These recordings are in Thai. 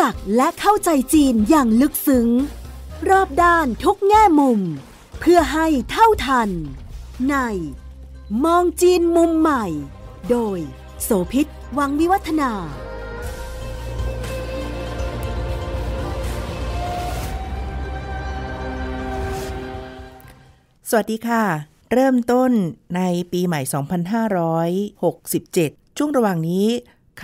จักและเข้าใจจีนอย่างลึกซึ้งรอบด้านทุกแง่มุมเพื่อให้เท่าทันในมองจีนมุมใหม่โดยโสภิต วังวิวัฒนาสวัสดีค่ะเริ่มต้นในปีใหม่2567ช่วงระหว่างนี้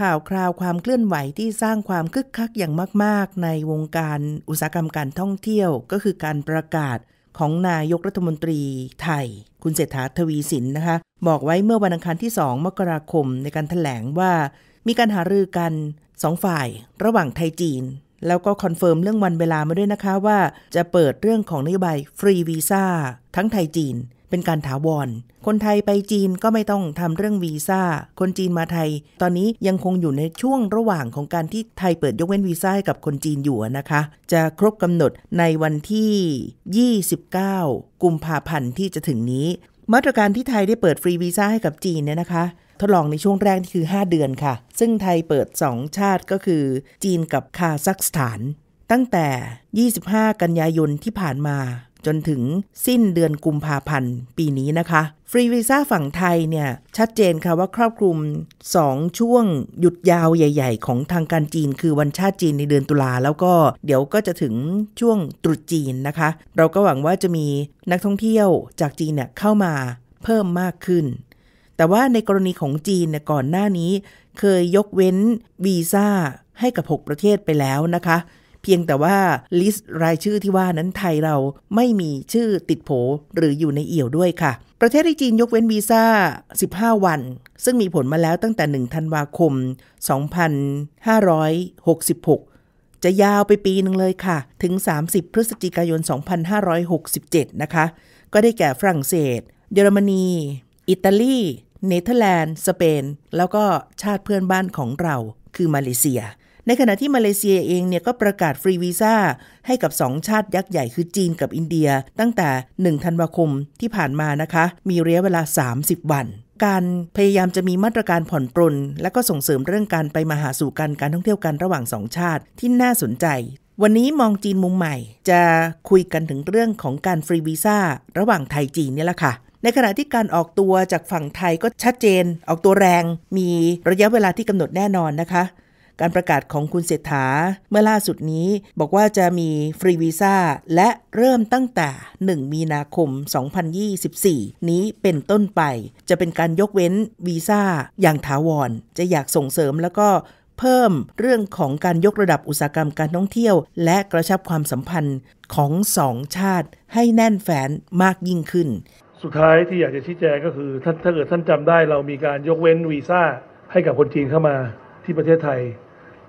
ข่าวคราวความเคลื่อนไหวที่สร้างความคึกคักอย่างมากๆในวงการอุตสาหกรรมการท่องเที่ยวก็คือการประกาศของนายกรัฐมนตรีไทยคุณเศรษฐาทวีสินนะคะบอกไว้เมื่อวันอังคารที่2มกราคมในการแถลงว่ามีการหารือกัน2ฝ่ายระหว่างไทยจีนแล้วก็คอนเฟิร์มเรื่องวันเวลามาด้วยนะคะว่าจะเปิดเรื่องของนโยบายฟรีวีซ่าทั้งไทยจีนเป็นการถาวรคนไทยไปจีนก็ไม่ต้องทำเรื่องวีซ่าคนจีนมาไทยตอนนี้ยังคงอยู่ในช่วงระหว่างของการที่ไทยเปิดยกเว้นวีซ่าให้กับคนจีนอยู่นะคะจะครบกำหนดในวันที่29กุมภาพันธ์ที่จะถึงนี้มาตรการที่ไทยได้เปิดฟรีวีซ่าให้กับจีนเนี่ยนะคะทดลองในช่วงแรกนี่คือ5เดือนค่ะซึ่งไทยเปิด2ชาติก็คือจีนกับคาซัคสถานตั้งแต่25กันยายนที่ผ่านมาจนถึงสิ้นเดือนกุมภาพันธ์ปีนี้นะคะฟรีวีซ่าฝั่งไทยเนี่ยชัดเจนค่ะว่าครอบคลุม2ช่วงหยุดยาวใหญ่ๆของทางการจีนคือวันชาติจีนในเดือนตุลาแล้วก็เดี๋ยวก็จะถึงช่วงตรุษจีนนะคะเราก็หวังว่าจะมีนักท่องเที่ยวจากจีนเนี่ยเข้ามาเพิ่มมากขึ้นแต่ว่าในกรณีของจีนเนี่ยก่อนหน้านี้เคยยกเว้นวีซ่าให้กับ6ประเทศไปแล้วนะคะเพียงแต่ว่าลิสต์รายชื่อที่ว่านั้นไทยเราไม่มีชื่อติดโผหรืออยู่ในเอี่ยวด้วยค่ะประเทศจีนยกเว้นวีซ่า15วันซึ่งมีผลมาแล้วตั้งแต่1ธันวาคม2566จะยาวไปปีหนึ่งเลยค่ะถึง30พฤศจิกายน2567นะคะก็ได้แก่ฝรั่งเศสเยอรมนีอิตาลีเนเธอร์แลนด์สเปนแล้วก็ชาติเพื่อนบ้านของเราคือมาเลเซียในขณะที่มาเลเซียเองเนี่ยก็ประกาศฟรีวีซ่าให้กับ2ชาติยักษ์ใหญ่คือจีนกับอินเดียตั้งแต่1ธันวาคมที่ผ่านมานะคะมีระยะเวลา30วันการพยายามจะมีมาตรการผ่อนปรนและก็ส่งเสริมเรื่องการไปมาหาสู่กันการท่องเที่ยวกันระหว่าง2ชาติที่น่าสนใจวันนี้มองจีนมุมใหม่จะคุยกันถึงเรื่องของการฟรีวีซ่าระหว่างไทยจีนนี่แหละค่ะในขณะที่การออกตัวจากฝั่งไทยก็ชัดเจนออกตัวแรงมีระยะเวลาที่กำหนดแน่นอนนะคะการประกาศของคุณเศรษฐาเมื่อล่าสุดนี้บอกว่าจะมีฟรีวีซ่าและเริ่มตั้งแต่1มีนาคม2024นี้เป็นต้นไปจะเป็นการยกเว้นวีซ่าอย่างถาวรจะอยากส่งเสริมแล้วก็เพิ่มเรื่องของการยกระดับอุตสาหกรรมการท่องเที่ยวและกระชับความสัมพันธ์ของ2ชาติให้แน่นแฟ้นมากยิ่งขึ้นสุดท้ายที่อยากจะชี้แจงก็คือถ้าเกิดท่านจำได้เรามีการยกเว้นวีซ่าให้กับคนจีนเข้ามาที่ประเทศไทย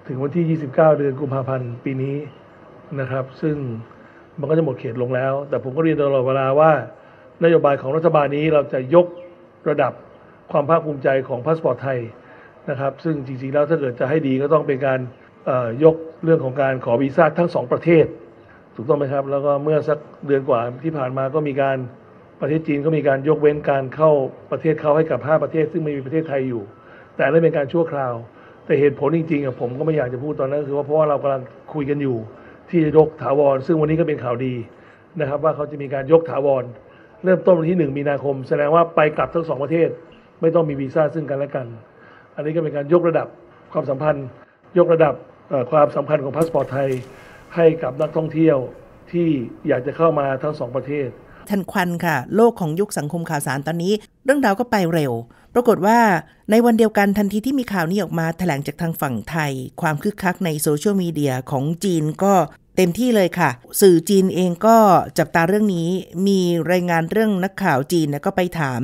ถึงวันที่29เดือนกุมภาพันธ์ปีนี้นะครับซึ่งมันก็จะหมดเขตลงแล้วแต่ผมก็เรียนตลอดเวลาว่านโยบายของรัฐบาลนี้เราจะยกระดับความภาคภูมิใจของพาสปอร์ตไทยนะครับซึ่งจริงๆแล้วถ้าเกิดจะให้ดีก็ต้องเป็นการยกเรื่องของการขอวีซ่าทั้ง2ประเทศถูกต้องไหมครับแล้วก็เมื่อสักเดือนกว่าที่ผ่านมาก็มีการประเทศจีนก็มีการยกเว้นการเข้าประเทศเขาให้กับ5ประเทศซึ่งไม่มีประเทศไทยอยู่แต่นั่นเป็นการชั่วคราวแต่เหตุผลจริงๆผมก็ไม่อยากจะพูดตอนนั้นคือว่าเพราะว่าเรากำลังคุยกันอยู่ที่ยกถาวรซึ่งวันนี้ก็เป็นข่าวดีนะครับว่าเขาจะมีการยกถาวรเริ่มต้นวันที่1มีนาคมแสดงว่าไปกลับทั้ง2ประเทศไม่ต้องมีวีซ่าซึ่งกันและกันอันนี้ก็เป็นการยกระดับความสัมพันธ์ยกระดับความสัมพันธ์ของพาสปอร์ตไทยให้กับนักท่องเที่ยวที่อยากจะเข้ามาทั้ง2ประเทศทันควันค่ะโลกของยุคสังคมข่าวสารตอนนี้เรื่องราวก็ไปเร็วปรากฏว่าในวันเดียวกันทันทีที่มีข่าวนี้ออกมาแถลงจากทางฝั่งไทยความคึกคักในโซเชียลมีเดียของจีนก็เต็มที่เลยค่ะสื่อจีนเองก็จับตาเรื่องนี้มีรายงานเรื่องนักข่าวจีนก็ไปถาม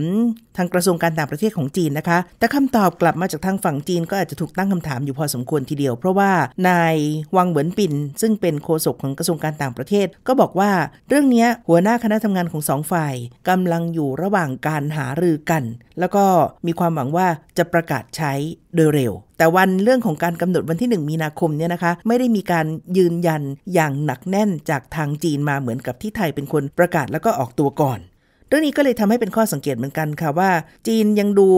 ทางกระทรวงการต่างประเทศของจีนนะคะแต่คำตอบกลับมาจากทางฝั่งจีนก็อาจจะถูกตั้งคำถามอยู่พอสมควรทีเดียวเพราะว่านายวังเหวินปินซึ่งเป็นโฆษกของกระทรวงการต่างประเทศก็บอกว่าเรื่องนี้หัวหน้าคณะทำงานของสองฝ่ายกำลังอยู่ระหว่างการหารือกันแล้วก็มีความหวังว่าจะประกาศใช้โดยเร็วแต่วันเรื่องของการกำหนดวันที่1มีนาคมเนี่ยนะคะไม่ได้มีการยืนยันอย่างหนักแน่นจากทางจีนมาเหมือนกับที่ไทยเป็นคนประกาศแล้วก็ออกตัวก่อนเ รื่องนี้ก็เลยทำให้เป็นข้อสังเกตเหมือนกันค่ะว่าจีนยังดู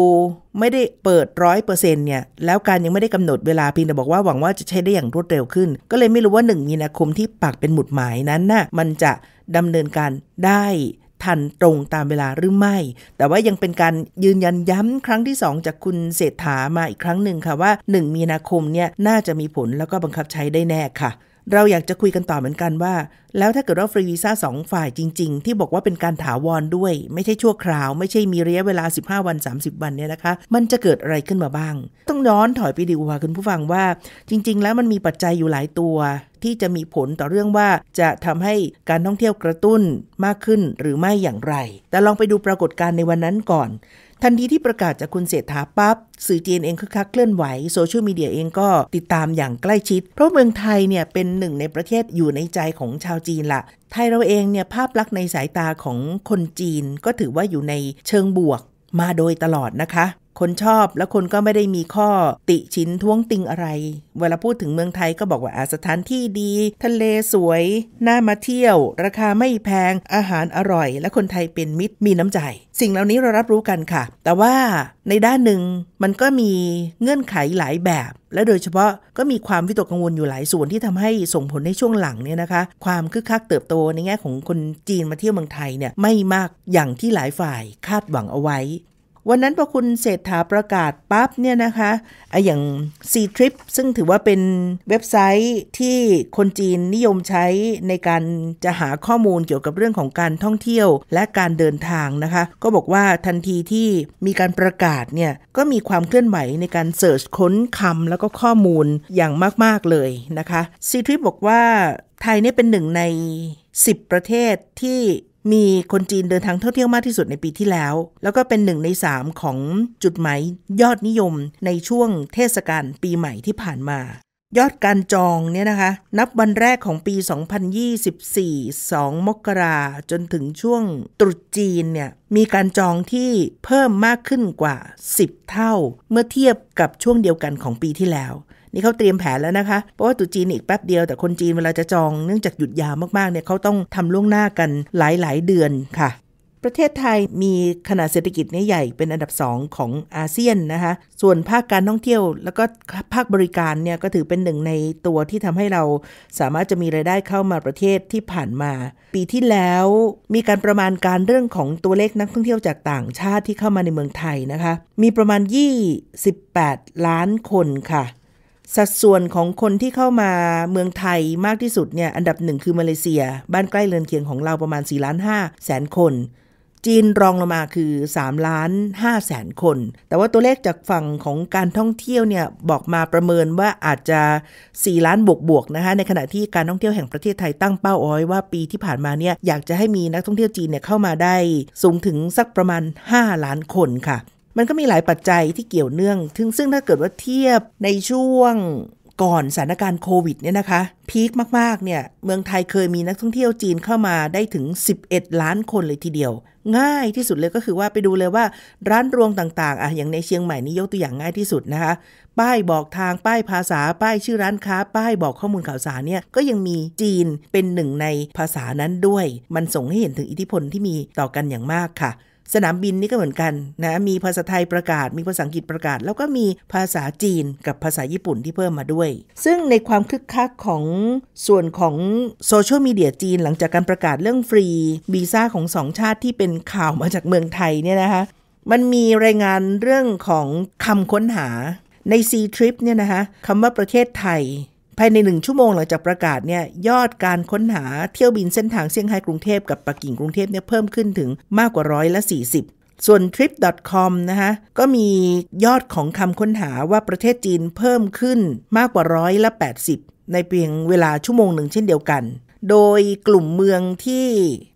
ไม่ได้เปิด 100% เนี่ยแล้วการยังไม่ได้กำหนดเวลาเพียงแต่บอกว่าหวังว่าจะใช้ได้อย่างรวดเร็วขึ้นก็เลยไม่รู้ว่า1 มีนาคมที่ปักเป็นหมุดหมายนั้นน่ะมันจะดำเนินการได้ทันตรงตามเวลาหรือไม่แต่ว่ายังเป็นการยืนยันย้ำครั้งที่2จากคุณเศรษฐามาอีกครั้งหนึ่งค่ะว่า1 มีนาคมเนี่ยน่าจะมีผลแล้วก็บังคับใช้ได้แน่ค่ะเราอยากจะคุยกันต่อเหมือนกันว่าแล้วถ้าเกิดว่าฟรีวีซ่า2ฝ่ายจริงๆที่บอกว่าเป็นการถาวรด้วยไม่ใช่ชั่วคราวไม่ใช่มีระยะเวลา15วัน30วันเนี่ยนะคะมันจะเกิดอะไรขึ้นมาบ้างต้องย้อนถอยไปดูค่ะคุณผู้ฟังว่าจริงๆแล้วมันมีปัจจัยอยู่หลายตัวที่จะมีผลต่อเรื่องว่าจะทำให้การท่องเที่ยวกระตุ้นมากขึ้นหรือไม่อย่างไรแต่ลองไปดูปรากฏการณ์ในวันนั้นก่อนทันทีที่ประกาศจากคุณเศรษฐาปั๊บสื่อจีนเองคึกคักเคลื่อนไหวโซเชียลมีเดียเองก็ติดตามอย่างใกล้ชิดเพราะเมืองไทยเนี่ยเป็นหนึ่งในประเทศอยู่ในใจของชาวจีนละไทยเราเองเนี่ยภาพลักษณ์ในสายตาของคนจีนก็ถือว่าอยู่ในเชิงบวกมาโดยตลอดนะคะคนชอบและคนก็ไม่ได้มีข้อติฉินท้วงติงอะไรเวลาพูดถึงเมืองไทยก็บอกว่าสถานที่ดีทะเลสวยน่ามาเที่ยวราคาไม่แพงอาหารอร่อยและคนไทยเป็นมิตรมีน้ำใจสิ่งเหล่านี้เรารับรู้กันค่ะแต่ว่าในด้านหนึ่งมันก็มีเงื่อนไขหลายแบบและโดยเฉพาะก็มีความวิตกกังวลอยู่หลายส่วนที่ทำให้ส่งผลในช่วงหลังเนี่ยนะคะความคึกคักเติบโตในแง่ของคนจีนมาเที่ยวเมืองไทยเนี่ยไม่มากอย่างที่หลายฝ่ายคาดหวังเอาไว้วันนั้นพอคุณเศรษฐาประกาศปั๊บเนี่ยนะคะอย่าง Ctrip ซึ่งถือว่าเป็นเว็บไซต์ที่คนจีนนิยมใช้ในการจะหาข้อมูลเกี่ยวกับเรื่องของการท่องเที่ยวและการเดินทางนะคะก็บอกว่าทันทีที่มีการประกาศเนี่ยก็มีความเคลื่อนไหวในการเสิร์ชค้นคำแล้วก็ข้อมูลอย่างมากๆเลยนะคะ Ctrip บอกว่าไทยเนี่ยเป็นหนึ่งใน10ประเทศที่มีคนจีนเดินทางท่องเที่ยวมากที่สุดในปีที่แล้วแล้วก็เป็น1ใน3ของจุดหมายยอดนิยมในช่วงเทศกาลปีใหม่ที่ผ่านมายอดการจองเนี่ยนะคะนับวันแรกของปี2024 2 มกราจนถึงช่วงตรุษจีนเนี่ยมีการจองที่เพิ่มมากขึ้นกว่า10เท่าเมื่อเทียบกับช่วงเดียวกันของปีที่แล้วนี่เขาเตรียมแผนแล้วนะคะเพราะว่าตู่จีนอีกแป๊บเดียวแต่คนจีนเวลาจะจองเนื่องจากหยุดยาวมากๆเนี่ยเขาต้องทำล่วงหน้ากันหลายๆเดือนค่ะประเทศไทยมีขนาดเศรษฐกิจใหญ่เป็นอันดับ2ของอาเซียนนะคะส่วนภาคการท่องเที่ยวแล้วก็ภาคบริการเนี่ยก็ถือเป็นหนึ่งในตัวที่ทำให้เราสามารถจะมีรายได้เข้ามาประเทศที่ผ่านมาปีที่แล้วมีการประมาณการเรื่องของตัวเลขนักท่องเที่ยวจากต่างชาติที่เข้ามาในเมืองไทยนะคะมีประมาณ28ล้านคนค่ะสัดส่วนของคนที่เข้ามาเมืองไทยมากที่สุดเนี่ยอันดับ1คือมาเลเซียบ้านใกล้เรือนเคียงของเราประมาณ 4.5 แสนคนจีนรองลงมาคือ 3.5 แสนคนแต่ว่าตัวเลขจากฝั่งของการท่องเที่ยวเนี่ยบอกมาประเมินว่าอาจจะ4ล้านบวกๆนะคะในขณะที่การท่องเที่ยวแห่งประเทศไทยตั้งเป้าเอาไว้ว่าปีที่ผ่านมาเนี่ยอยากจะให้มีนักท่องเที่ยวจีนเนี่ยเข้ามาได้สูงถึงสักประมาณ5ล้านคนค่ะมันก็มีหลายปัจจัยที่เกี่ยวเนื่องถึงซึ่งถ้าเกิดว่าเทียบในช่วงก่อนสถานการณ์โควิดเนี่ยนะคะพีคมากๆเนี่ยเมืองไทยเคยมีนักท่องเที่ยวจีนเข้ามาได้ถึง11ล้านคนเลยทีเดียวง่ายที่สุดเลยก็คือว่าไปดูเลยว่าร้านรวงต่างๆอย่างในเชียงใหม่นี่ยกตัวอย่างง่ายที่สุดนะคะป้ายบอกทางป้ายภาษาป้ายชื่อร้านค้าป้ายบอกข้อมูลข่าวสารเนี่ยก็ยังมีจีนเป็นหนึ่งในภาษานั้นด้วยมันส่งให้เห็นถึงอิทธิพลที่มีต่อกันอย่างมากค่ะสนามบินนี่ก็เหมือนกันนะมีภาษาไทยประกาศมีภาษาอังกฤษประกาศแล้วก็มีภาษาจีนกับภาษาญี่ปุ่นที่เพิ่มมาด้วยซึ่งในความคึกคักของส่วนของโซเชียลมีเดียจีนหลังจากการประกาศเรื่องฟรีวีซ่าของ2ชาติที่เป็นข่าวมาจากเมืองไทยเนี่ยนะคะมันมีรายงานเรื่องของคำค้นหาใน Ctrip เนี่ยนะคะคำว่าประเทศไทยภายใน1ชั่วโมงหลังจากประกาศเนี่ยยอดการค้นหาเที่ยวบินเส้นทางเซี่ยงไฮ้กรุงเทพกับปักกิ่งกรุงเทพเนี่ยเพิ่มขึ้นถึงมากกว่า140ส่วน trip.com นะคะก็มียอดของคำค้นหาว่าประเทศจีนเพิ่มขึ้นมากกว่า180ในเพียงเวลาชั่วโมงหนึ่งเช่นเดียวกันโดยกลุ่มเมืองที่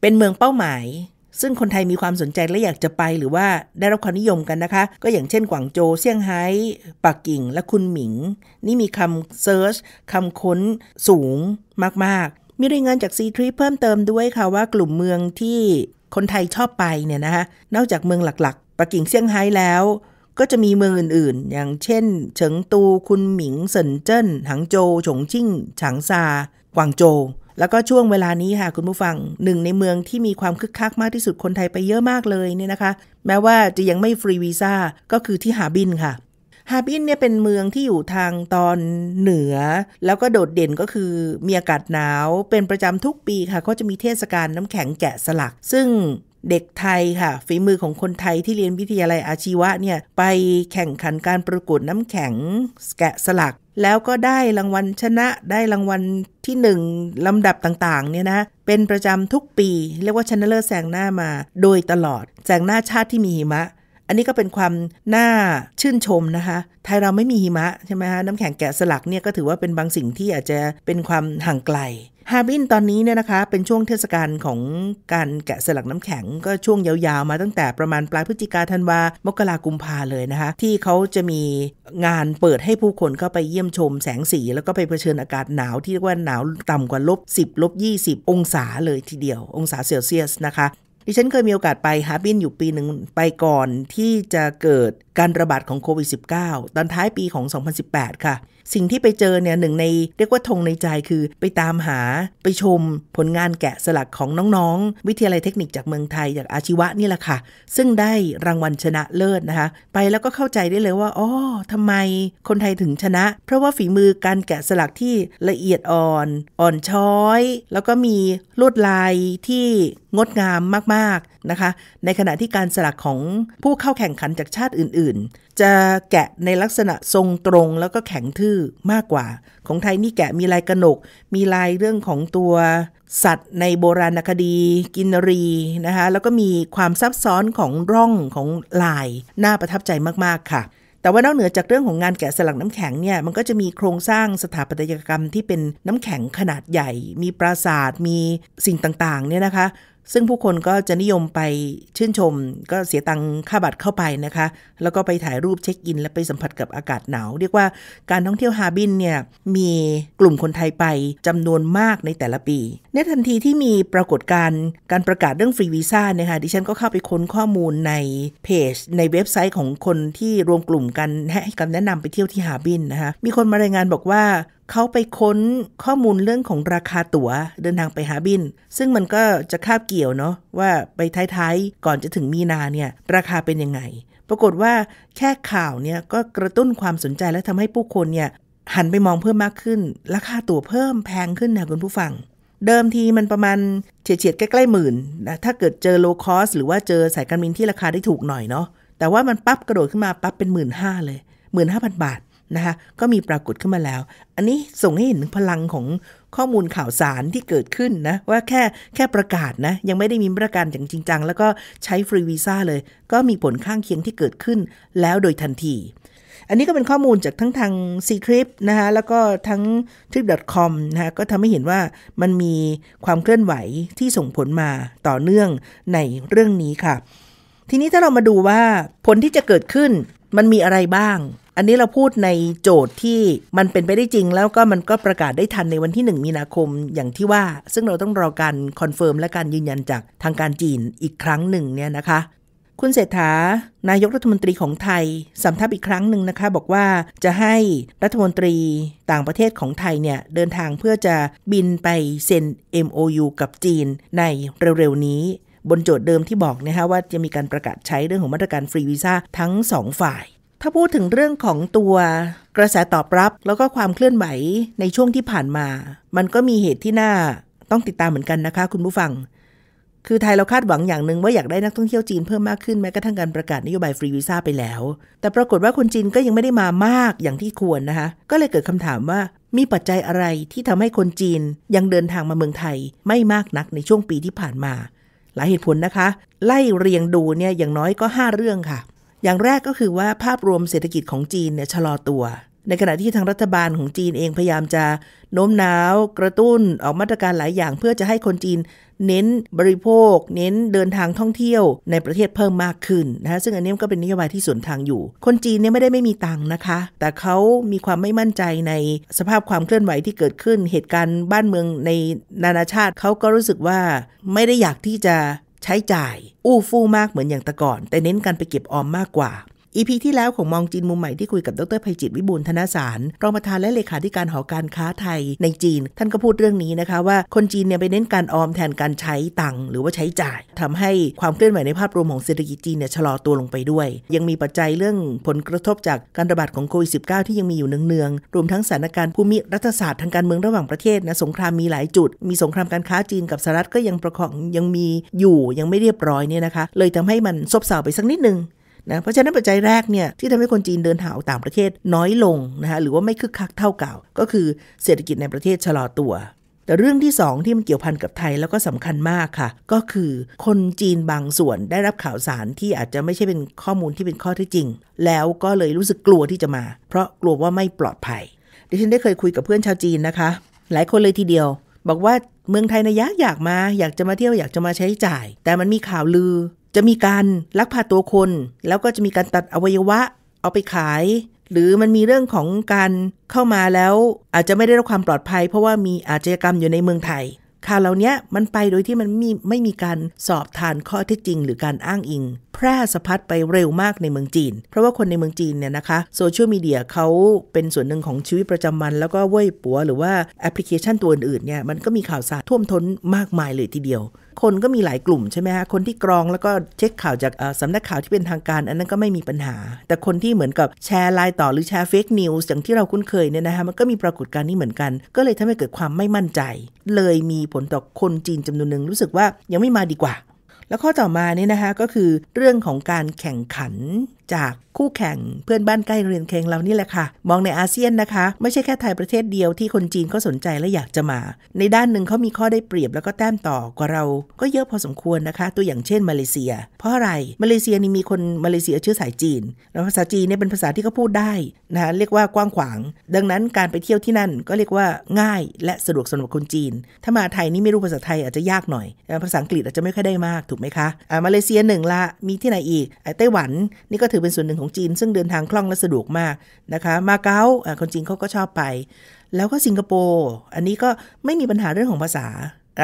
เป็นเมืองเป้าหมายซึ่งคนไทยมีความสนใจและอยากจะไปหรือว่าได้รับความนิยมกันนะคะก็อย่างเช่นกวางโจวเซี่ยงไฮ้ปักกิ่งและคุนหมิงนี่มีคำเซิร์ชคำค้นสูงมากๆมีรายงานจาก Ctrip เพิ่มเติมด้วยค่ะว่ากลุ่มเมืองที่คนไทยชอบไปเนี่ยนะคะนอกจากเมืองหลักๆปักกิ่งเซี่ยงไฮ้แล้วก็จะมีเมืองอื่นๆอย่างเช่นเฉิงตูคุนหมิงเซินเจิ้นหางโจวฉงชิ่งฉางซากวางโจว แล้วก็ช่วงเวลานี้ค่ะคุณผู้ฟังหนึ่งในเมืองที่มีความคึกคักมากที่สุดคนไทยไปเยอะมากเลยเนี่ยนะคะแม้ว่าจะยังไม่ฟรีวีซ่าก็คือที่ฮาร์บินค่ะฮาร์บินเนี่ยเป็นเมืองที่อยู่ทางตอนเหนือแล้วก็โดดเด่นก็คือมีอากาศหนาวเป็นประจำทุกปีค่ะก็จะมีเทศกาลน้ำแข็งแกะสลักซึ่งเด็กไทยค่ะฝีมือของคนไทยที่เรียนวิทยาลัยอาชีวะเนี่ยไปแข่งขันการประกวดน้ำแข็งแกะสลักแล้วก็ได้รางวัลชนะได้รางวัลที่1ลำดับต่างๆเนี่ยนะเป็นประจำทุกปีเรียกว่าชนะเลิศแสงหน้ามาโดยตลอดแสงหน้าชาติที่มีหิมะอันนี้ก็เป็นความน่าชื่นชมนะคะไทยเราไม่มีหิมะใช่ไหมคะน้ำแข็งแกะสลักเนี่ยก็ถือว่าเป็นบางสิ่งที่อาจจะเป็นความห่างไกลฮาร์บินตอนนี้เนี่ยนะคะเป็นช่วงเทศกาลของการแกะสลักน้ำแข็งก็ช่วงยาวๆมาตั้งแต่ประมาณปลายพฤศจิกาธันวามกรากุมภาเลยนะคะที่เขาจะมีงานเปิดให้ผู้คนเข้าไปเยี่ยมชมแสงสีแล้วก็ไปเผชิญอากาศหนาวที่เรียกว่าหนาวต่ำกว่า -10 -20 องศาเลยทีเดียวองศาเซลเซียสนะคะดิฉันเคยมีโอกาสไปฮาร์บินอยู่ปีหนึ่งไปก่อนที่จะเกิดการระบาดของโควิด -19 ตอนท้ายปีของ 2018 ค่ะสิ่งที่ไปเจอเนี่ยหนึ่งในเรียกว่าธงในใจคือไปตามหาไปชมผลงานแกะสลักของน้องๆวิทยาลัยเทคนิคจากเมืองไทยจากอาชีวะนี่แหละค่ะซึ่งได้รางวัลชนะเลิศนะคะไปแล้วก็เข้าใจได้เลยว่าอ๋อทำไมคนไทยถึงชนะเพราะว่าฝีมือการแกะสลักที่ละเอียดอ่อนช้อยแล้วก็มีลวดลายที่งดงามมากๆนะคะในขณะที่การสลักของผู้เข้าแข่งขันจากชาติอื่นๆจะแกะในลักษณะทรงตรงแล้วก็แข็งทื่อมากกว่าของไทยนี่แกะมีลายกนกมีลายเรื่องของตัวสัตว์ในโบราณคดีกินรีนะคะแล้วก็มีความซับซ้อนของร่องของลายน่าประทับใจมากๆค่ะแต่ว่านอกเหนือจากเรื่องของงานแกะสลักน้ำแข็งเนี่ยมันก็จะมีโครงสร้างสถาปัตยกรรมที่เป็นน้ำแข็งขนาดใหญ่มีปราสาทมีสิ่งต่างๆเนี่ยนะคะซึ่งผู้คนก็จะนิยมไปชื่นชมก็เสียตังค่าบัตรเข้าไปนะคะแล้วก็ไปถ่ายรูปเช็คอินและไปสัมผัสกับอากาศหนาวเรียกว่าการท่องเที่ยวฮาร์บินเนี่ยมีกลุ่มคนไทยไปจำนวนมากในแต่ละปีในทันทีที่มีปรากฏการณ์การประกาศเรื่องฟรีวีซ่าเนี่ยค่ะดิฉันก็เข้าไปค้นข้อมูลในเพจในเว็บไซต์ของคนที่รวมกลุ่มกันให้คำแนะนำไปเที่ยวที่ฮาร์บินนะคะมีคนมารายงานบอกว่าเขาไปค้นข้อมูลเรื่องของราคาตั๋วเดินทางไปฮาร์บินซึ่งมันก็จะคาบเกี่ยวเนาะว่าไปท้ายๆก่อนจะถึงมีนาเนี่ยราคาเป็นยังไงปรากฏว่าแค่ข่าวเนี่ยก็กระตุ้นความสนใจและทำให้ผู้คนเนี่ยหันไปมองเพิ่มมากขึ้นราคาตั๋วเพิ่มแพงขึ้นนะคุณผู้ฟังเดิมทีมันประมาณเฉียดๆใกล้ๆหมื่นนะถ้าเกิดเจอโลคอสหรือว่าเจอสายการบินที่ราคาได้ถูกหน่อยเนาะแต่ว่ามันปั๊บกระโดดขึ้นมาปั๊บเป็น 15,000 เลย 15,000 บาทนะคะก็มีปรากฏขึ้นมาแล้วอันนี้ส่งให้เห็นถึงพลังของข้อมูลข่าวสารที่เกิดขึ้นนะว่าแค่ประกาศนะยังไม่ได้มีมาตรการอย่างจริงจังแล้วก็ใช้ฟรีวีซ่าเลยก็มีผลข้างเคียงที่เกิดขึ้นแล้วโดยทันทีอันนี้ก็เป็นข้อมูลจากทั้งทาง Ctrip นะคะแล้วก็ทั้ง trip.com นะคะก็ทำให้เห็นว่ามันมีความเคลื่อนไหวที่ส่งผลมาต่อเนื่องในเรื่องนี้ค่ะทีนี้ถ้าเรามาดูว่าผลที่จะเกิดขึ้นมันมีอะไรบ้างอันนี้เราพูดในโจทย์ที่มันเป็นไปได้จริงแล้วก็มันก็ประกาศได้ทันในวันที่1มีนาคมอย่างที่ว่าซึ่งเราต้องรอการคอนเฟิร์มและการยืนยันจากทางการจีนอีกครั้งหนึ่งเนี่ยนะคะคุณเศรษฐานายกรัฐมนตรีของไทยสำทับอีกครั้งหนึ่งนะคะบอกว่าจะให้รัฐมนตรีต่างประเทศของไทยเนี่ยเดินทางเพื่อจะบินไปเซ็น MOU กับจีนในเร็วๆนี้บนโจทย์เดิมที่บอกนะคะว่าจะมีการประกาศใช้เรื่องของมาตรการฟรีวีซ่าทั้ง2ฝ่ายถ้าพูดถึงเรื่องของตัวกระแสตอบรับแล้วก็ความเคลื่อนไหวในช่วงที่ผ่านมามันก็มีเหตุที่น่าต้องติดตามเหมือนกันนะคะคุณผู้ฟังคือไทยเราคาดหวังอย่างนึงว่าอยากได้นักท่องเที่ยวจีนเพิ่มมากขึ้นแม้กระทั่งการประกาศนโยบายฟรีวีซ่าไปแล้วแต่ปรากฏว่าคนจีนก็ยังไม่ได้มามากอย่างที่ควรนะคะก็เลยเกิดคำถามว่ามีปัจจัยอะไรที่ทำให้คนจีนยังเดินทางมาเมืองไทยไม่มากนักในช่วงปีที่ผ่านมาหลายเหตุผลนะคะไล่เรียงดูเนี่ยอย่างน้อยก็5เรื่องค่ะอย่างแรกก็คือว่าภาพรวมเศรษฐกิจของจีนเนี่ยชะลอตัวในขณะที่ทางรัฐบาลของจีนเองพยายามจะโน้มน้าวกระตุ้นออกมาตรการหลายอย่างเพื่อจะให้คนจีนเน้นบริโภคเน้นเดินทางท่องเที่ยวในประเทศเพิ่มมากขึ้นนะซึ่งอันนี้ก็เป็นนโยบายที่สวนทางอยู่คนจีนเนี่ยไม่ได้ไม่มีตังค์นะคะแต่เขามีความไม่มั่นใจในสภาพความเคลื่อนไหวที่เกิดขึ้นเหตุการณ์บ้านเมืองในนานาชาติเขาก็รู้สึกว่าไม่ได้อยากที่จะใช้จ่ายอู้ฟู่มากเหมือนอย่างแต่ก่อนแต่เน้นการไปเก็บออมมากกว่า อีพีที่แล้วของมองจีนมุมใหม่ที่คุยกับดรไพจิตร วิบูลย์ธนสารรองประธานและเลขาธิการหอการค้าไทยในจีนท่านก็พูดเรื่องนี้นะคะว่าคนจีนเนี่ยไปเน้นการออมแทนการใช้ตังค์หรือว่าใช้จ่ายทำให้ความเคลื่อนไหวในภาพรวมของเศรษฐกิจจีนเนี่ยชะลอตัวลงไปด้วยยังมีปัจจัยเรื่องผลกระทบจากการระบาดของโควิด -19 ที่ยังมีอยู่เนืองๆรวมทั้งสถานการณ์ภูมิรัฐศาสตร์ทางการเมืองระหว่างประเทศนะสงครามมีหลายจุดมีสงครามการค้าจีนกับสหรัฐก็ยังประคองยังมีอยู่ยังไม่เรียบร้อยเนี่ยนะคะเลยทำให้มันซบเซาไปสักนิดนึงนะเพราะฉะนั้นปัจจัยแรกเนี่ยที่ทำให้คนจีนเดินทางออกต่างประเทศน้อยลงนะคะหรือว่าไม่คึกคักเท่าเก่าก็คือเศรษฐกิจในประเทศชะลอตัวแต่เรื่องที่สองที่มันเกี่ยวพันกับไทยแล้วก็สำคัญมากค่ะก็คือคนจีนบางส่วนได้รับข่าวสารที่อาจจะไม่ใช่เป็นข้อมูลที่เป็นข้อเท็จจริงแล้วก็เลยรู้สึกกลัวที่จะมาเพราะกลัวว่าไม่ปลอดภัยดิฉันได้เคยคุยกับเพื่อนชาวจีนนะคะหลายคนเลยทีเดียวบอกว่าเมืองไทยนะอยากมาอยากจะมาเที่ยวอยากจะมาใช้จ่ายแต่มันมีข่าวลือจะมีการลักพาตัวคนแล้วก็จะมีการตัดอวัยวะเอาไปขายหรือมันมีเรื่องของการเข้ามาแล้วอาจจะไม่ได้รับความปลอดภัยเพราะว่ามีอาชญากรรมอยู่ในเมืองไทยข่าวเหล่านี้มันไปโดยที่มันไม่มีการสอบทานข้อเท็จจริงหรือการอ้างอิงแพร่สะพัดไปเร็วมากในเมืองจีนเพราะว่าคนในเมืองจีนเนี่ยนะคะโซเชียลมีเดียเขาเป็นส่วนหนึ่งของชีวิตประจำวันแล้วก็เว่ยปัวหรือว่าแอปพลิเคชันตัวอื่นๆเนี่ยมันก็มีข่าวสารท่วมท้นมากมายเลยทีเดียวคนก็มีหลายกลุ่มใช่ไหมฮะคนที่กรองแล้วก็เช็คข่าวจากสำนักข่าวที่เป็นทางการอันนั้นก็ไม่มีปัญหาแต่คนที่เหมือนกับแชร์ไลน์ต่อหรือแชร์เฟคนิวส์อย่างที่เราคุ้นเคยเนี่ยนะคะมันก็มีปรากฏการณ์นี้เหมือนกันก็เลยทำให้เกิดความไม่มั่นใจเลยมีผลต่อคนจีนจำนวนหนึ่งรู้สึกว่ายังไม่มาดีกว่าแล้วข้อต่อมานี่นะคะก็คือเรื่องของการแข่งขันจากคู่แข่งเพื่อนบ้านใกล้เรือนเคียงเรานี่แหละค่ะมองในอาเซียนนะคะไม่ใช่แค่ไทยประเทศเดียวที่คนจีนเขาสนใจและอยากจะมาในด้านหนึ่งเขามีข้อได้เปรียบแล้วก็แต้มต่อกว่าเราก็เยอะพอสมควรนะคะตัวอย่างเช่นมาเลเซียเพราะอะไรมาเลเซียนี่มีคนมาเลเซียเชื้อสายจีนแล้วภาษาจีนเนี่ยเป็นภาษาที่เขาพูดได้นะเรียกว่ากว้างขวางดังนั้นการไปเที่ยวที่นั่นก็เรียกว่าง่ายและสะดวกสำหรับคนจีนถ้ามาไทยนี่ไม่รู้ภาษาไทยอาจจะยากหน่อยภาษาอังกฤษอาจจะไม่ค่อยได้มากถูกไหมคะมาเลเซียหนึ่งละมีที่ไหนอีกไต้หวันนี่ก็ถือเป็นส่วนหนึ่งของจีนซึ่งเดินทางคล่องและสะดวกมากนะคะมาเก๊าคนจีนเขาก็ชอบไปแล้วก็สิงคโปร์อันนี้ก็ไม่มีปัญหาเรื่องของภาษา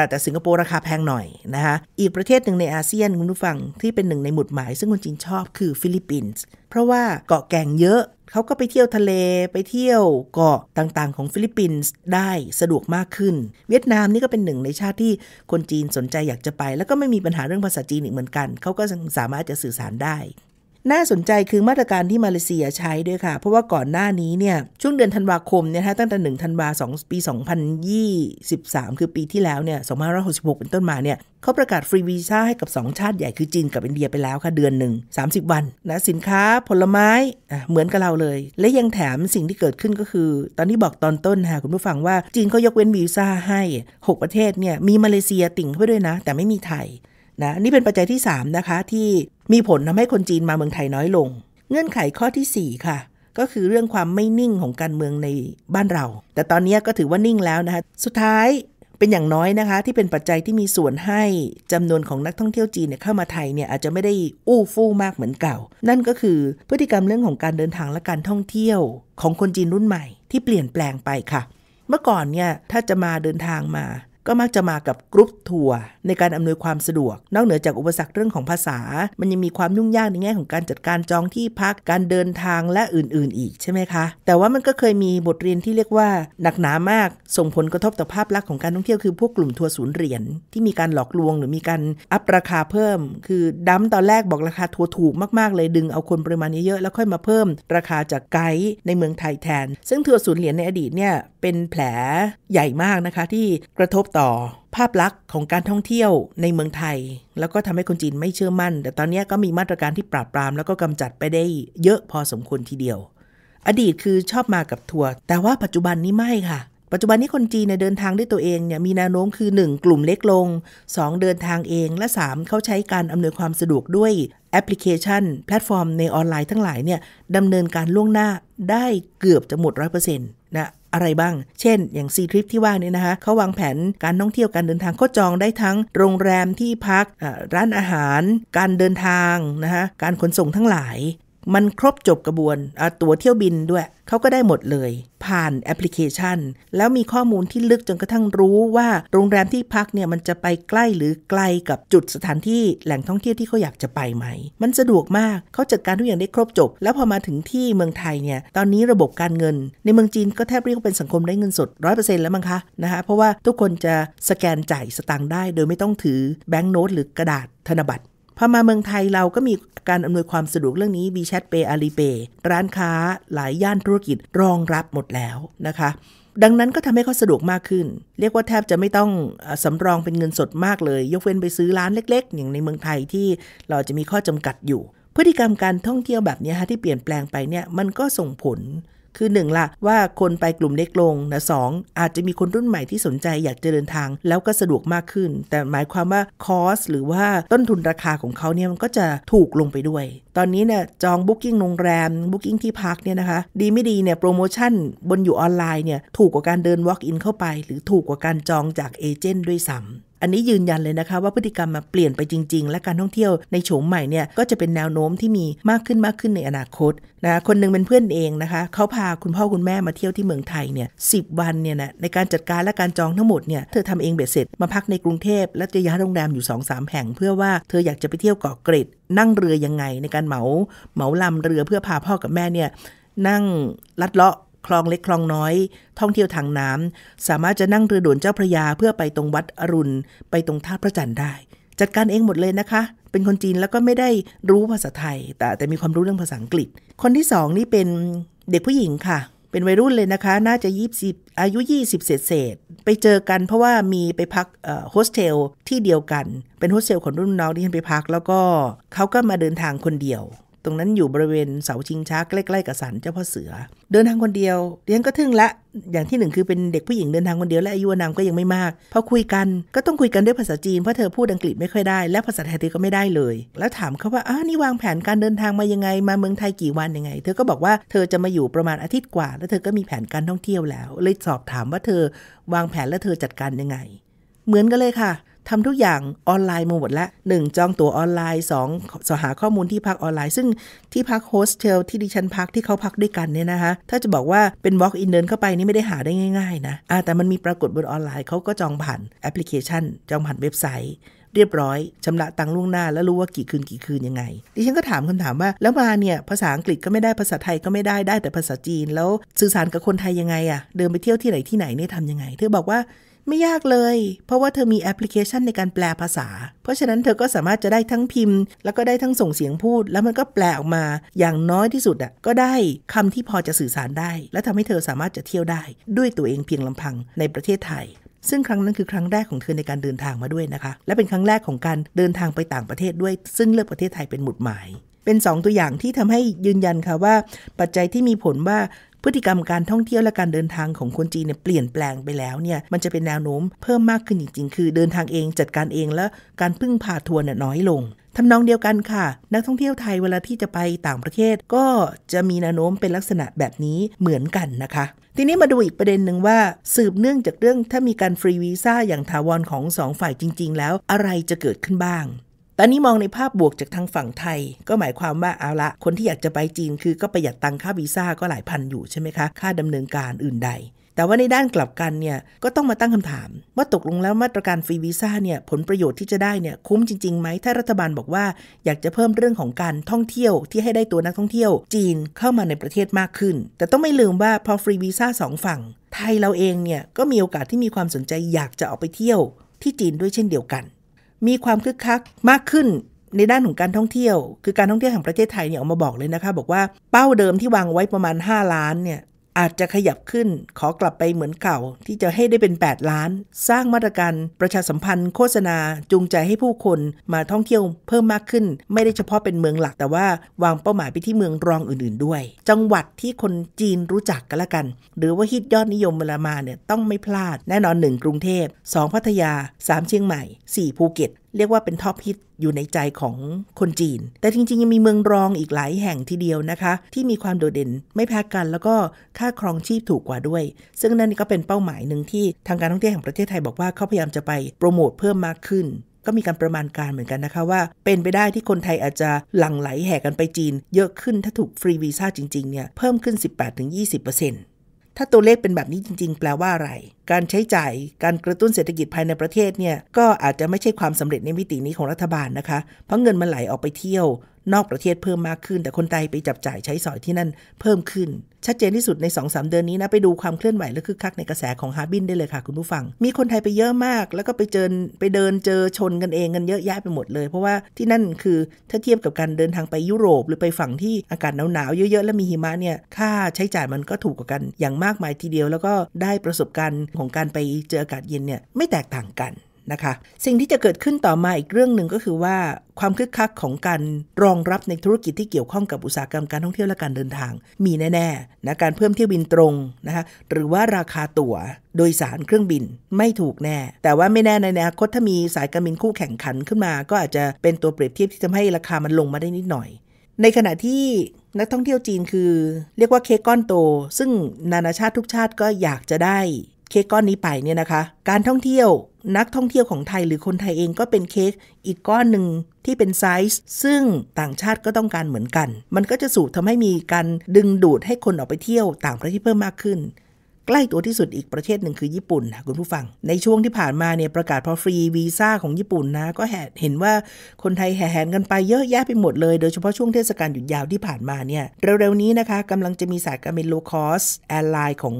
แต่สิงคโปร์ราคาแพงหน่อยนะคะอีกประเทศหนึ่งในอาเซียนคุณผู้ฟังที่เป็นหนึ่งในหมุดหมายซึ่งคนจีนชอบคือฟิลิปปินส์เพราะว่าเกาะแก่งเยอะเขาก็ไปเที่ยวทะเลไปเที่ยวเกาะต่างๆของฟิลิปปินส์ได้สะดวกมากขึ้นเวียดนามนี่ก็เป็นหนึ่งในชาติที่คนจีนสนใจอยากจะไปแล้วก็ไม่มีปัญหาเรื่องภาษาจีนอีกเหมือนกันเขาก็สามารถจะสื่อสารได้น่าสนใจคือมาตรการที่มาเลเซียใช้ด้วยค่ะเพราะว่าก่อนหน้านี้เนี่ยช่วงเดือนธันวาคมเนี่ยตั้งแต่1ธันวาคมปี2023คือปีที่แล้วเนี่ย2566เป็นต้นมาเนี่ยเขาประกาศฟรีวีซ่าให้กับ2ชาติใหญ่คือจีนกับอินเดียไปแล้วค่ะเดือนหนึ่ง30วันนะสินค้าผลไม้เหมือนกับเราเลยและยังแถมสิ่งที่เกิดขึ้นก็คือตอนที่บอกตอนต้นค่ะคุณผู้ฟังว่าจีนเขายกเว้นวีซ่าให้6ประเทศเนี่ยมีมาเลเซียติ่งเข้าไปด้วยนะแต่ไม่มีไทยนะนี่เป็นปัจจัยที่3นะคะที่มีผลทำให้คนจีนมาเมืองไทยน้อยลงเงื่อนไขข้อที่4ค่ะก็คือเรื่องความไม่นิ่งของการเมืองในบ้านเราแต่ตอนนี้ก็ถือว่านิ่งแล้วนะคะสุดท้ายเป็นอย่างน้อยนะคะที่เป็นปัจจัยที่มีส่วนให้จำนวนของนักท่องเที่ยวจีนเข้ามาไทยเนี่ยอาจจะไม่ได้อู้ฟู่มากเหมือนเก่านั่นก็คือพฤติกรรมเรื่องของการเดินทางและการท่องเที่ยวของคนจีนรุ่นใหม่ที่เปลี่ยนแปลงไปค่ะเมื่อก่อนเนี่ยถ้าจะมาเดินทางมาก็มักจะมากับกรุ๊ปทัวร์ในการอำนวยความสะดวกนอกเหนือจากอุปสรรคเรื่องของภาษามันยังมีความยุ่งยากในแง่ของการจัดการจองที่พักการเดินทางและอื่นๆอีกใช่ไหมคะแต่ว่ามันก็เคยมีบทเรียนที่เรียกว่าหนักหนามากส่งผลกระทบต่อภาพลักษณ์ของการท่องเที่ยวคือพวกกลุ่มทัวร์ศูนย์เหรียญที่มีการหลอกลวงหรือมีการอัพราคาเพิ่มคือดั้มตอนแรกบอกราคาทัวร์ถูกมากๆเลยดึงเอาคนปริมาณเยอะๆแล้วค่อยมาเพิ่มราคาจากไกด์ในเมืองไทยแทนซึ่งทัวร์ศูนย์เหรียญในอดีตเนี่ยเป็นแผลใหญ่มากนะคะที่กระทบต่อภาพลักษณ์ของการท่องเที่ยวในเมืองไทยแล้วก็ทำให้คนจีนไม่เชื่อมั่นแต่ตอนนี้ก็มีมาตรการที่ปราบปรามแล้วก็กำจัดไปได้เยอะพอสมควรทีเดียวอดีตคือชอบมากับทัวร์แต่ว่าปัจจุบันนี้ไม่ค่ะปัจจุบันนี้คนจีนเดินทางด้วยตัวเองเนี่ยมีแนวโน้มคือ1กลุ่มเล็กลง2เดินทางเองและ3เขาใช้การอำนวยความสะดวกด้วยแอปพลิเคชันแพลตฟอร์มในออนไลน์ทั้งหลายเนี่ยดำเนินการล่วงหน้าได้เกือบจะหมด 100% นะอะไรบ้างเช่นอย่างซีทริปที่ว่านี่นะคะเขาวางแผนการท่องเที่ยวการเดินทางเขาจองได้ทั้งโรงแรมที่พักร้านอาหารการเดินทางนะคะการขนส่งทั้งหลาย มันครบจบกระบวนตั๋วเที่ยวบินด้วยเขาก็ได้หมดเลยผ่านแอปพลิเคชันแล้วมีข้อมูลที่ลึกจนกระทั่งรู้ว่าโรงแรมที่พักเนี่ยมันจะไปใกล้หรือไกลกับจุดสถานที่แหล่งท่องเที่ยวที่เขาอยากจะไปไหมมันสะดวกมากเขาจัดการทุกอย่างได้ครบจบแล้วพอมาถึงที่เมืองไทยเนี่ยตอนนี้ระบบการเงินในเมืองจีนก็แทบเรียกเป็นสังคมได้เงินสด 100% แล้วมั้งคะนะคะเพราะว่าทุกคนจะสแกนจ่ายสตางค์ได้โดยไม่ต้องถือแบงก์โน้ตหรือกระดาษธนบัตรพอมาเมืองไทยเราก็มีการอำนวยความสะดวกเรื่องนี้ WeChat Pay Alipay ร้านค้าหลายย่านธุรกิจรองรับหมดแล้วนะคะดังนั้นก็ทำให้เขาสะดวกมากขึ้นเรียกว่าแทบจะไม่ต้องสำรองเป็นเงินสดมากเลยยกเว้นไปซื้อร้านเล็กๆอย่างในเมืองไทยที่เราจะมีข้อจำกัดอยู่พฤติกรรมการท่องเที่ยวแบบนี้ที่เปลี่ยนแปลงไปเนี่ยมันก็ส่งผลคือ1ล่ะว่าคนไปกลุ่มเล็กลงนะ2อาจจะมีคนรุ่นใหม่ที่สนใจอยากจะเดินทางแล้วก็สะดวกมากขึ้นแต่หมายความว่าคอสหรือว่าต้นทุนราคาของเขาเนี่ยมันก็จะถูกลงไปด้วยตอนนี้เนี่ยจองบุ๊กกิ้งโรงแรมบุ๊กกิ้งที่พักเนี่ยนะคะดีไม่ดีเนี่ยโปรโมชั่นบนอยู่ออนไลน์เนี่ยถูกกว่าการเดิน walk in เข้าไปหรือถูกกว่าการจองจากเอเจนต์ด้วยซ้ำอันนี้ยืนยันเลยนะคะว่าพฤติกรรมมาเปลี่ยนไปจริงๆและการท่องเที่ยวในโฉมใหม่เนี่ยก็จะเป็นแนวโน้มที่มีมากขึ้นในอนาคตนะคนนึงเป็นเพื่อนเองนะคะเขาพาคุณพ่อคุณแม่มาเที่ยวที่เมืองไทยเนี่ย10 วันเนี่ยนะในการจัดการและการจองทั้งหมดเนี่ยเธอทำเองเบ็ดเสร็จมาพักในกรุงเทพและจะย้ายโรงแรมอยู่ 2-3 แห่งเพื่อว่าเธออยากจะไปเที่ยวเกาะเกร็ดนั่งเรือยังไงในการเหมาลำเรือเพื่อพาพ่อกับแม่เนี่ยนั่งลัดเลาะคลองเล็กคลองน้อยท่องเที่ยวทางน้ำสามารถจะนั่งเรือด่วนเจ้าพระยาเพื่อไปตรงวัดอรุณไปตรงท่าพระจันทร์ได้จัดการเองหมดเลยนะคะเป็นคนจีนแล้วก็ไม่ได้รู้ภาษาไทยแต่มีความรู้เรื่องภาษาอังกฤษคนที่2นี่เป็นเด็กผู้หญิงค่ะเป็นวัยรุ่นเลยนะคะน่าจะ20อายุ20เศษไปเจอกันเพราะว่ามีไปพักโฮสเทลที่เดียวกันเป็นโฮสเทลของรุ่นน้องที่ฉันไปพักแล้วก็เขาก็มาเดินทางคนเดียวตรงนั้นอยู่บริเวณเสาชิงช้าใกล้ๆกับศาลเจ้าพ่อเสือเดินทางคนเดียวเรียนก็ทึ่งละอย่างที่1คือเป็นเด็กผู้หญิงเดินทางคนเดียวและอายุนามก็ยังไม่มากพอคุยกันก็ต้องคุยกันด้วยภาษาจีนเพราะเธอพูดอังกฤษไม่ค่อยได้และภาษาไทยก็ไม่ได้เลยแล้วถามเขาว่านี่วางแผนการเดินทางมายังไงมาเมืองไทยกี่วันยังไงเธอก็บอกว่าเธอจะมาอยู่ประมาณอาทิตย์กว่าแล้วเธอก็มีแผนการท่องเที่ยวแล้วเลยสอบถามว่าเธอวางแผนและเธอจัดการยังไงเหมือนกันเลยค่ะทำทุกอย่างออนไลน์หมดแล้ว1จองตั๋วออนไลน์2หาข้อมูลที่พักออนไลน์ซึ่งที่พักโฮสเทลที่ดิฉันพักที่เขาพักด้วยกันเนี่ยนะคะถ้าจะบอกว่าเป็น walk in เดินเข้าไปนี่ไม่ได้หาได้ง่ายๆนะแต่มันมีปรากฏบนออนไลน์เขาก็จองผ่านแอปพลิเคชันจองผ่านเว็บไซต์เรียบร้อยชำระตังค์ล่วงหน้าแล้วรู้ว่ากี่คืนยังไงดิฉันก็ถามคำถามว่าแล้วมาเนี่ยภาษาอังกฤษก็ไม่ได้ภาษาไทยก็ไม่ได้แต่ภาษาจีนแล้วสื่อสารกับคนไทยยังไงอะเดินไปเที่ยวที่ไหนเนี่ยทำยังไงเธอบอกว่าไม่ยากเลยเพราะว่าเธอมีแอปพลิเคชันในการแปลภาษาเพราะฉะนั้นเธอก็สามารถจะได้ทั้งพิมพ์แล้วก็ได้ทั้งส่งเสียงพูดแล้วมันก็แปลออกมาอย่างน้อยที่สุดอ่ะก็ได้คำที่พอจะสื่อสารได้และทำให้เธอสามารถจะเที่ยวได้ด้วยตัวเองเพียงลำพังในประเทศไทยซึ่งครั้งนั้นคือครั้งแรกของเธอในการเดินทางมาด้วยนะคะและเป็นครั้งแรกของการเดินทางไปต่างประเทศด้วยซึ่งเลือกประเทศไทยเป็นหมุดหมายเป็น2ตัวอย่างที่ทำให้ยืนยันค่ะว่าปัจจัยที่มีผลว่าพฤติกรรมการท่องเที่ยวและการเดินทางของคนจีนเนี่ยเปลี่ยนแปลงไปแล้วเนี่ยมันจะเป็นแนวโน้มเพิ่มมากขึ้นจริงๆคือเดินทางเองจัดการเองและการพึ่งพาทัวร์น้อยลงทำนองเดียวกันค่ะนักท่องเที่ยวไทยเวลาที่จะไปต่างประเทศก็จะมีแนวโน้มเป็นลักษณะแบบนี้เหมือนกันนะคะทีนี้มาดูอีกประเด็นหนึ่งว่าสืบเนื่องจากเรื่องถ้ามีการฟรีวีซ่าอย่างถาวรของ2ฝ่ายจริงๆแล้วอะไรจะเกิดขึ้นบ้างตอนนี้มองในภาพบวกจากทางฝั่งไทยก็หมายความว่าเอาละคนที่อยากจะไปจีนคือก็ประหยัดตังค่าวีซ่าก็หลายพันอยู่ใช่ไหมคะค่าดำเนินการอื่นใดแต่ว่าในด้านกลับกันเนี่ยก็ต้องมาตั้งคำถามว่าตกลงแล้วมาตรการฟรีวีซ่าเนี่ยผลประโยชน์ที่จะได้เนี่ยคุ้มจริงๆไหมถ้ารัฐบาลบอกว่าอยากจะเพิ่มเรื่องของการท่องเที่ยวที่ให้ได้ตัวนักท่องเที่ยวจีนเข้ามาในประเทศมากขึ้นแต่ต้องไม่ลืมว่าพอฟรีวีซ่า2ฝั่งไทยเราเองเนี่ยก็มีโอกาสที่มีความสนใจอยากจะออกไปเที่ยวที่จีนด้วยเช่นเดียวกันมีความคึกคักมากขึ้นในด้านของการท่องเที่ยวคือการท่องเที่ยวแห่งประเทศไทยเนี่ยออกมาบอกเลยนะคะบอกว่าเป้าเดิมที่วางไว้ประมาณ5 ล้านเนี่ยอาจจะขยับขึ้นขอกลับไปเหมือนเก่าที่จะให้ได้เป็น8 ล้านสร้างมาตรการประชาสัมพันธ์โฆษณาจูงใจให้ผู้คนมาท่องเที่ยวเพิ่มมากขึ้นไม่ได้เฉพาะเป็นเมืองหลักแต่ว่าวางเป้าหมายไปที่เมืองรองอื่นๆด้วยจังหวัดที่คนจีนรู้จักกันละกันหรือว่าฮิตยอดนิยมเวลามาเนี่ยต้องไม่พลาดแน่นอน1กรุงเทพ2พัทยา3เชียงใหม่4ภูเก็ตเรียกว่าเป็นท็อปฮิตอยู่ในใจของคนจีนแต่จริงๆยังมีเมืองรองอีกหลายแห่งทีเดียวนะคะที่มีความโดดเด่นไม่แพ้กันแล้วก็ค่าครองชีพถูกกว่าด้วยซึ่งนั่นก็เป็นเป้าหมายหนึ่งที่ทางการท่องเที่ยวแห่งประเทศไทยบอกว่าเขาพยายามจะไปโปรโมทเพิ่มมากขึ้น ก็มีการประมาณการเหมือนกันนะคะว่าเป็นไปได้ที่คนไทยอาจจะหลั่งไหลแห่กันไปจีนเยอะขึ้นถ้าถูกฟรีวีซ่าจริงๆเนี่ยเพิ่มขึ้น 18-20%ถ้าตัวเลขเป็นแบบนี้จริงๆแปลว่าอะไรการใช้จ่ายการกระตุ้นเศรษฐกิจภายในประเทศเนี่ยก็อาจจะไม่ใช่ความสำเร็จในมิตินี้ของรัฐบาลนะคะเพราะเงินมันไหลออกไปเที่ยวนอกประเทศเพิ่มมากขึ้นแต่คนไทยไปจับจ่ายใช้สอยที่นั่นเพิ่มขึ้นชัดเจนที่สุดใน 2-3 เดือนนี้นะไปดูความเคลื่อนไหวและคึกคักในกระแสของฮาร์บินได้เลยค่ะคุณผู้ฟังมีคนไทยไปเยอะมากแล้วก็ไปเดินเจอชนกันเองกันเยอะแยะไปหมดเลยเพราะว่าที่นั่นคือถ้าเทียบกับการเดินทางไปยุโรปหรือไปฝั่งที่อากาศหนาวๆเยอะๆและมีหิมะเนี่ยค่าใช้จ่ายมันก็ถูกกว่ากันอย่างมากมายทีเดียวแล้วก็ได้ประสบการณ์ของการไปเจออากาศเย็นเนี่ยไม่แตกต่างกันนะคะสิ่งที่จะเกิดขึ้นต่อมาอีกเรื่องหนึ่งก็คือว่าความคึกคักของการรองรับในธุรกิจที่เกี่ยวข้องกับอุตสาหกรรมการท่องเที่ยวและการเดินทางมีแน่ๆนะการเพิ่มเที่ยวบินตรงนะคะหรือว่าราคาตั๋วโดยสารเครื่องบินไม่ถูกแน่แต่ว่าไม่แน่ในอนาคตถ้ามีสายการบินคู่แข่งขันขึ้นมาก็อาจจะเป็นตัวเปรียบเทียบที่ทำให้ราคามันลงมาได้นิดหน่อยในขณะที่นักท่องเที่ยวจีนคือเรียกว่าเค้กก้อนโตซึ่งนานาชาติทุกชาติก็อยากจะได้เค้กก้อนนี้ไปเนี่ยนะคะการท่องเที่ยวนักท่องเที่ยวของไทยหรือคนไทยเองก็เป็นเค้กอีกก้อนหนึ่งที่เป็นไซส์ซึ่งต่างชาติก็ต้องการเหมือนกันมันก็จะสูบทำให้มีการดึงดูดให้คนออกไปเที่ยวต่างประเทศเพิ่มมากขึ้นใกล้ตัวที่สุดอีกประเทศหนึ่งคือญี่ปุ่นค่ะคุณผู้ฟังในช่วงที่ผ่านมาเนี่ยประกาศพอฟรีวีซ่าของญี่ปุ่นนะก็เห็นว่าคนไทยแห่แหนกันไปเยอะแยะไปหมดเลยโดยเฉพาะช่วงเทศกาลหยุดยาวที่ผ่านมาเนี่ยเร็วๆนี้นะคะกำลังจะมีสายการบินโลคอสแอร์ไลน์ขอ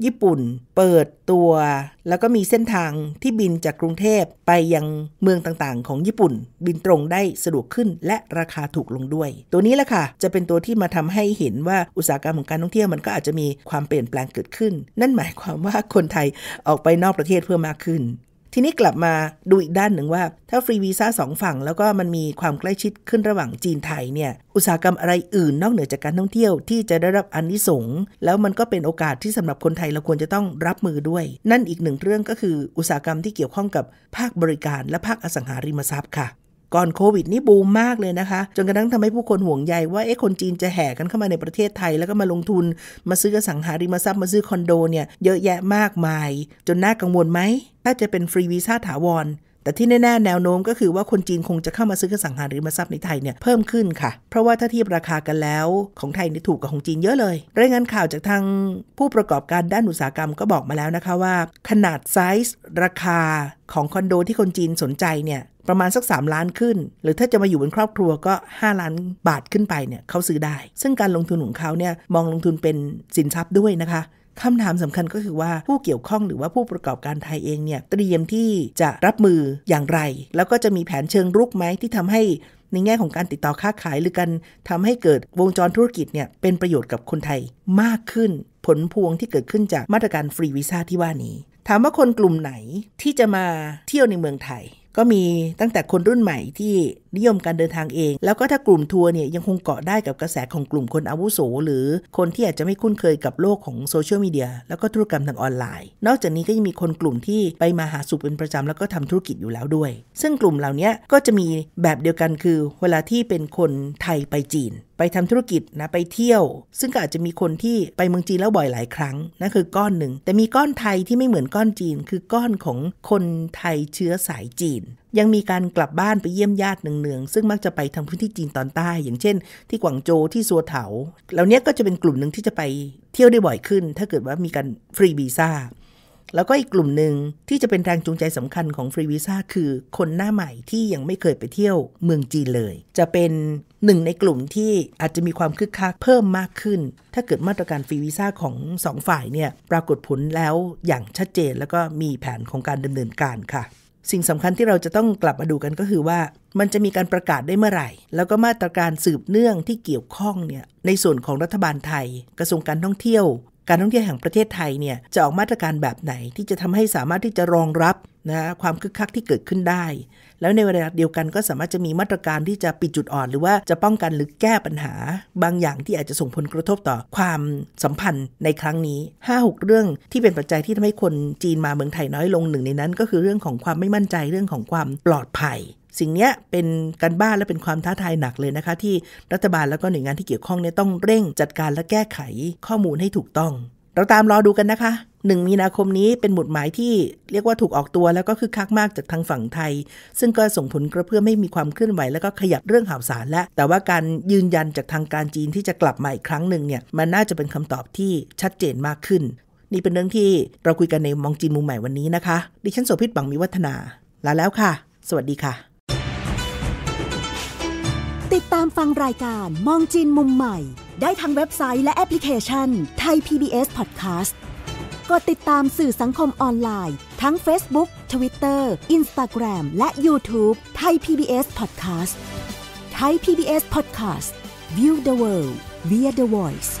งญี่ปุ่นเปิดตัวแล้วก็มีเส้นทางที่บินจากกรุงเทพไปยังเมืองต่างๆของญี่ปุ่นบินตรงได้สะดวกขึ้นและราคาถูกลงด้วยตัวนี้แหละค่ะจะเป็นตัวที่มาทำให้เห็นว่าอุตสาหกรรมของการท่องเที่ยวมันก็อาจจะมีความเปลี่ยนแปลงเกิดขึ้นนั่นหมายความว่าคนไทยออกไปนอกประเทศเพิ่มมากขึ้นทีนี้กลับมาดูอีกด้านหนึ่งว่าถ้าฟรีวีซ่า2ฝั่งแล้วก็มันมีความใกล้ชิดขึ้นระหว่างจีนไทยเนี่ยอุตสาหกรรมอะไรอื่นนอกเหนือจากการท่องเที่ยวที่จะได้รับอานิสงส์แล้วมันก็เป็นโอกาสที่สำหรับคนไทยเราควรจะต้องรับมือด้วยนั่นอีกหนึ่งเรื่องก็คืออุตสาหกรรมที่เกี่ยวข้องกับภาคบริการและภาคอสังหาริมทรัพย์ค่ะก่อนโควิดนี่บูมมากเลยนะคะจนกระทั่งทำให้ผู้คนห่วงใยว่าคนจีนจะแห่กันเข้ามาในประเทศไทยแล้วก็มาลงทุนมาซื้ออสังหาริมทรัพย์มาซื้อคอนโดเนี่ยเยอะแยะมากมายจนน่ากังวลไหมถ้าจะเป็นฟรีวีซ่าถาวรแต่ที่แน่ๆแนวโน้มก็คือว่าคนจีนคงจะเข้ามาซื้ออสังหาริมทรัพย์ในไทยเนี่ยเพิ่มขึ้นค่ะเพราะว่าถ้าเทียบราคากันแล้วของไทยนี่ถูกกว่าของจีนเยอะเลยรายงานข่าวจากทางผู้ประกอบการด้านอุตสาหกรรมก็บอกมาแล้วนะคะว่าขนาดไซส์ราคาของคอนโดที่คนจีนสนใจเนี่ยประมาณสัก3 ล้านขึ้นหรือถ้าจะมาอยู่เป็นครอบครัวก็5 ล้านบาทขึ้นไปเนี่ยเขาซื้อได้ซึ่งการลงทุนของเขาเนี่ยมองลงทุนเป็นสินทรัพย์ด้วยนะคะคำถามสำคัญก็คือว่าผู้เกี่ยวข้องหรือว่าผู้ประกอบการไทยเองเนี่ยเตรียมที่จะรับมืออย่างไรแล้วก็จะมีแผนเชิงรุกไหมที่ทำให้ในแง่ของการติดต่อค้าขายหรือการทำให้เกิดวงจรธุรกิจเนี่ยเป็นประโยชน์กับคนไทยมากขึ้นผลพวงที่เกิดขึ้นจากมาตรการฟรีวีซ่าที่ว่านี้ถามว่าคนกลุ่มไหนที่จะมาเที่ยวในเมืองไทยก็มีตั้งแต่คนรุ่นใหม่ที่นิยมการเดินทางเองแล้วก็ถ้ากลุ่มทัวร์เนี่ยยังคงเกาะได้กับกระแสของกลุ่มคนอาวุโสหรือคนที่อาจจะไม่คุ้นเคยกับโลกของโซเชียลมีเดียแล้วก็ธุรกรรมทางออนไลน์นอกจากนี้ก็ยังมีคนกลุ่มที่ไปมาหาสู่เป็นประจำแล้วก็ทำธุรกิจอยู่แล้วด้วยซึ่งกลุ่มเหล่านี้ก็จะมีแบบเดียวกันคือเวลาที่เป็นคนไทยไปจีนไปทำธุรกิจนะไปเที่ยวซึ่งก็อาจจะมีคนที่ไปเมืองจีนแล้วบ่อยหลายครั้งนั่นคือก้อนหนึ่งแต่มีก้อนไทยที่ไม่เหมือนก้อนจีนคือก้อนของคนไทยเชื้อสายจีนยังมีการกลับบ้านไปเยี่ยมญาติเนืองๆซึ่งมักจะไปทางพื้นที่จีนตอนใต้อย่างเช่นที่กวางโจวที่ซัวเถาเหล่านี้ก็จะเป็นกลุ่มหนึ่งที่จะไปเที่ยวได้บ่อยขึ้นถ้าเกิดว่ามีการฟรีวีซ่าแล้วก็อีกกลุ่มหนึ่งที่จะเป็นแรงจูงใจสำคัญของฟรีวีซ่าคือคนหน้าใหม่ที่ยังไม่เคยไปเที่ยวเมืองจีนเลยจะเป็นหนึ่งในกลุ่มที่อาจจะมีความคึกคักเพิ่มมากขึ้นถ้าเกิดมาตรการฟรีวีซ่าของ2ฝ่ายเนี่ยปรากฏผลแล้วอย่างชัดเจนแล้วก็มีแผนของการดำเนินการค่ะสิ่งสำคัญที่เราจะต้องกลับมาดูกันก็คือว่ามันจะมีการประกาศได้เมื่อไหร่แล้วก็มาตรการสืบเนื่องที่เกี่ยวข้องเนี่ยในส่วนของรัฐบาลไทยกระทรวงการท่องเที่ยวแห่งประเทศไทยเนี่ยจะออกมาตรการแบบไหนที่จะทำให้สามารถที่จะรองรับนะความคึกคักที่เกิดขึ้นได้แล้วในเวลาเดียวกันก็สามารถจะมีมาตรการที่จะปิดจุดอ่อนหรือว่าจะป้องกันหรือแก้ปัญหาบางอย่างที่อาจจะส่งผลกระทบต่อความสัมพันธ์ในครั้งนี้ 5-6 เรื่องที่เป็นปัจจัยที่ทำให้คนจีนมาเมืองไทยน้อยลงหนึ่งในนั้นก็คือเรื่องของความไม่มั่นใจเรื่องของความปลอดภัยสิ่งนี้เป็นการบ้านและเป็นความท้าทายหนักเลยนะคะที่รัฐบาลแล้วก็หน่วยงานที่เกี่ยวข้องเนี่ยต้องเร่งจัดการและแก้ไขข้อมูลให้ถูกต้องเราตามรอดูกันนะคะ 1 มีนาคมนี้เป็นหมุดหมายที่เรียกว่าถูกออกตัวแล้วก็คึกคักมากจากทางฝั่งไทยซึ่งก็ส่งผลกระเพื่อมให้มีความเคลื่อนไหวแล้วก็ขยับเรื่องข่าวสารและแต่ว่าการยืนยันจากทางการจีนที่จะกลับมาอีกครั้งหนึ่งเนี่ยมันน่าจะเป็นคำตอบที่ชัดเจนมากขึ้นนี่เป็นเรื่องที่เราคุยกันในมองจีนมุมใหม่วันนี้นะคะดิฉันโสภิต บังมีวัฒนาลาแล้วค่ะสวัสดีค่ะติดตามฟังรายการมองจีนมุมใหม่ได้ทางเว็บไซต์และแอปพลิเคชันไทย PBS Podcast กดติดตามสื่อสังคมออนไลน์ทั้ง Facebook, Twitter, Instagram และ YouTube ไทย PBS Podcast Thai PBS Podcast View the World via the Voice